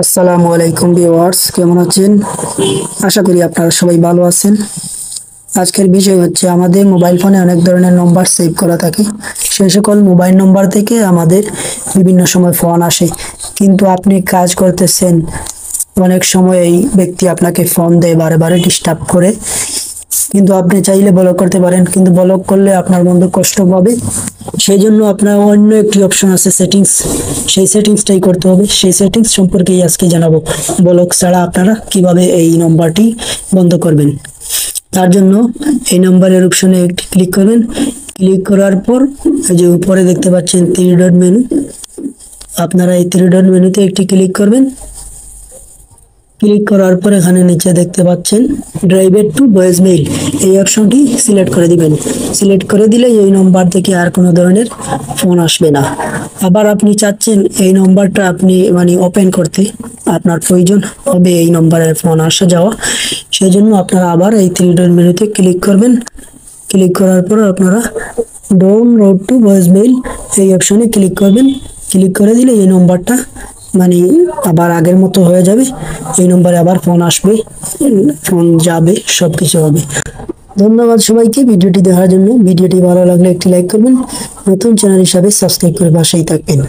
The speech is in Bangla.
আসসালামু আলাইকুম ভিউয়ার্স, কেমন আছেন? আশা করি আপনারা সবাই ভালো আছেন। আজকের বিষয় হচ্ছে, আমাদের মোবাইল ফোনে অনেক ধরনের নম্বর সেভ করা থাকে। সেই সকল মোবাইল নম্বর থেকে আমাদের বিভিন্ন সময় ফোন আসে, কিন্তু আপনি কাজ করতেছেন, অনেক সময় এই ব্যক্তি আপনাকে ফোন দেয়, বারে বারে ডিস্টার্ব করে, কিন্তু আপনি চাইলে ব্লক করতে পারেন, কিন্তু ব্লক করলে আপনার বন্ধু কষ্ট পাবে। সেই জন্য আপনার অন্য একটি অপশন আছে সেটিংস, সেই সেটিংসটাই করতে হবে। সেই সেটিংস সম্পর্কেই আজকে জানাবো, ব্লক ছাড়া আপনারা কিভাবে এই নম্বরটি বন্ধ করবেন। তার জন্য এই নম্বরের অপশনে একটি ক্লিক করবেন। ক্লিক করার পর যে উপরে দেখতে পাচ্ছেন থ্রি ডট মেনু, আপনারা এই থ্রি ডট মেনুতে একটি ক্লিক করবেন। ক্লিক করার পর এখানে নিচে দেখতে পাচ্ছেন ড্রাইভেড টু ভয়েস মেইল, এই অপশনটি সিলেক্ট করে দিবেন। সিলেক্ট করে দিলে এই নম্বর থেকে আর কোনো ধরনের ফোন আসবে না। আবার আপনি চাচ্ছেন এই নম্বরটা আপনি ওপেন করতে, আপনার প্রয়োজন হবে এই নম্বরে ফোন আসা যাওয়া, সেই জন্য আপনারা আবার এই থ্রি ডট মেনুতে ক্লিক করবেন। ক্লিক করার পর আপনারা down road to voice mail এই অপশনে ক্লিক করবেন। ক্লিক করে দিলে এই নম্বরটা আবার আগের মতো হয়ে যাবে। এই নম্বরে আবার ফোন আসবে, ফোন যাবে, সব কিছু হবে। ধন্যবাদ সবাইকে ভিডিওটি দেখার জন্য। ভিডিওটি ভালো লাগলে একটি লাইক করবেন, নতুন চ্যানেল হিসাবে সাবস্ক্রাইব করে পাশেই থাকবেন।